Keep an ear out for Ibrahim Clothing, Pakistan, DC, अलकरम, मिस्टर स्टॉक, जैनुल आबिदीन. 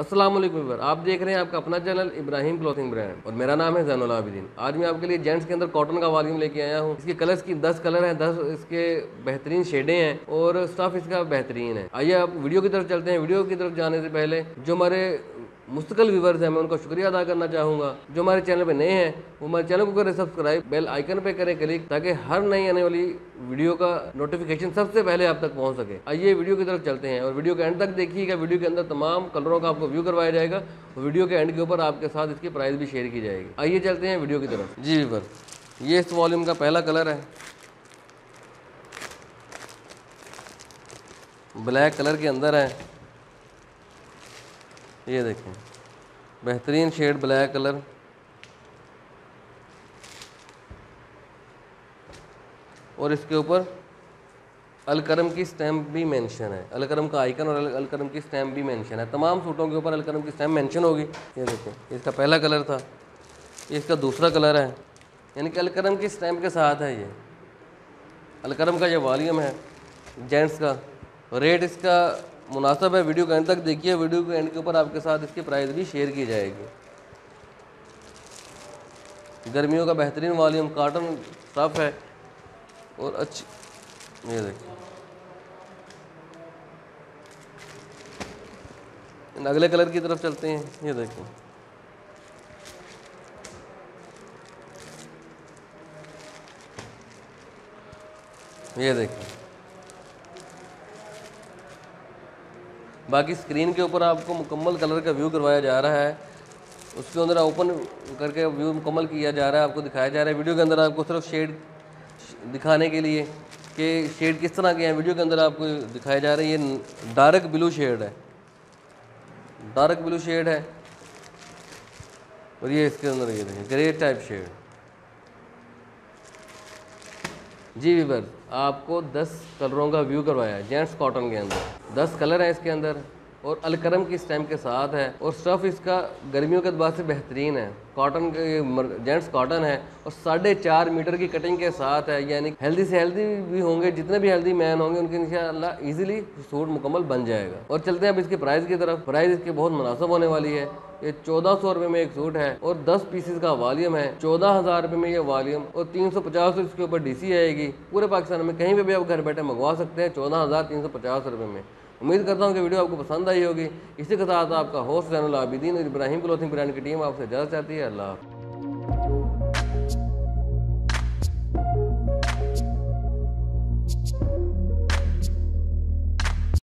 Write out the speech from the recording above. अस्सलाम वालेकुम व्यूअर्स, आप देख रहे हैं आपका अपना चैनल इब्राहिम क्लोथिंग ब्रांड और मेरा नाम है जैनुल आबिदीन। आज मैं आपके लिए जेंट्स के अंदर कॉटन का वॉल्यूम लेके आया हूँ। इसके कलर्स की 10 कलर हैं, 10 इसके बेहतरीन शेडें हैं और स्टफ इसका बेहतरीन है। आइए आप वीडियो की तरफ चलते हैं। वीडियो की तरफ जाने से पहले जो हमारे मुस्तकिल व्यूअर्स हैं मैं उनका शुक्रिया अदा करना चाहूँगा। जो हमारे चैनल पर नए हैं वो हमारे चैनल को करें सब्सक्राइब, बेल आइकन पे करें क्लिक, ताकि हर नई आने वाली वीडियो का नोटिफिकेशन सबसे पहले आप तक पहुँच सके। आइए वीडियो की तरफ चलते हैं और वीडियो के एंड तक देखिएगा। वीडियो के अंदर तमाम कलरों का आपको व्यू करवाया जाएगा और वीडियो के एंड के ऊपर आपके साथ इसकी प्राइस भी शेयर की जाएगी। आइए चलते हैं वीडियो की तरफ। जी व्यूअर्स, ये इस वॉल्यूम का पहला कलर है, ब्लैक कलर के अंदर है। ये देखें बेहतरीन शेड ब्लैक कलर। और इसके ऊपर अलकरम की स्टैम्प भी मेंशन है, अलकरम का आइकन और अलकरम की स्टैम्प भी मेंशन है। तमाम सूटों के ऊपर अलकरम की स्टैम्प मेंशन होगी। ये देखें, इसका पहला कलर था, इसका दूसरा कलर है, यानी कि अलकरम की स्टैम्प के साथ है। ये अलकरम का ये वॉल्यूम है जेंट्स का। रेट इसका मुनासिब है। वीडियो के एंड तक देखिए, वीडियो के एंड के ऊपर आपके साथ इसकी प्राइस भी शेयर की जाएगी। गर्मियों का बेहतरीन वॉल्यूम, काटन स्टफ है और अच्छी। ये देखिए, अगले कलर की तरफ चलते हैं। ये देखिए, ये देखिए, बाकी स्क्रीन के ऊपर आपको मुकम्मल कलर का व्यू करवाया जा रहा है। उसके अंदर ओपन करके व्यू मुकम्मल किया जा रहा है, आपको दिखाया जा रहा है। वीडियो के अंदर आपको सिर्फ शेड दिखाने के लिए कि शेड किस तरह के हैं वीडियो के अंदर आपको दिखाया जा रहा है। ये डार्क ब्लू शेड है, डार्क ब्लू शेड है। और ये इसके अंदर ये देखें ग्रे टाइप शेड। जी व्यूअर्स, आपको 10 कलरों का व्यू करवाया है जेंट्स कॉटन के अंदर। 10 कलर हैं इसके अंदर और अलकरम की स्टैम्प के साथ है। और स्टफ़ इसका गर्मियों के बाद से बेहतरीन है, कॉटन के जेंट्स कॉटन है और 4.5 मीटर की कटिंग के साथ है। यानी हेल्दी से हेल्दी भी होंगे, जितने भी हेल्दी मैन होंगे उनके इंशाल्लाह इजीली सूट मुकम्मल बन जाएगा। और चलते हैं अब इसके प्राइस की तरफ। प्राइस इसके बहुत मुनासिब होने वाली है। ये 1400 रुपये में एक सूट है और 10 पीसेस का वॉल्यूम है। 14,000 रुपये में ये वॉल्यूम और 350 इसके ऊपर DC आएगी। पूरे पाकिस्तान में कहीं पर भी आप घर बैठे मंगवा सकते हैं 14,350 रुपये में। उम्मीद करता हूँ कि वीडियो आपको पसंद आई होगी। इसी के साथ आपका होस्ट जैनुल आबिदीन और इब्राहिम क्लोथिंग ब्रांड की टीम आपसे इजाज़त चाहती है। अल्लाह हाफ़िज़।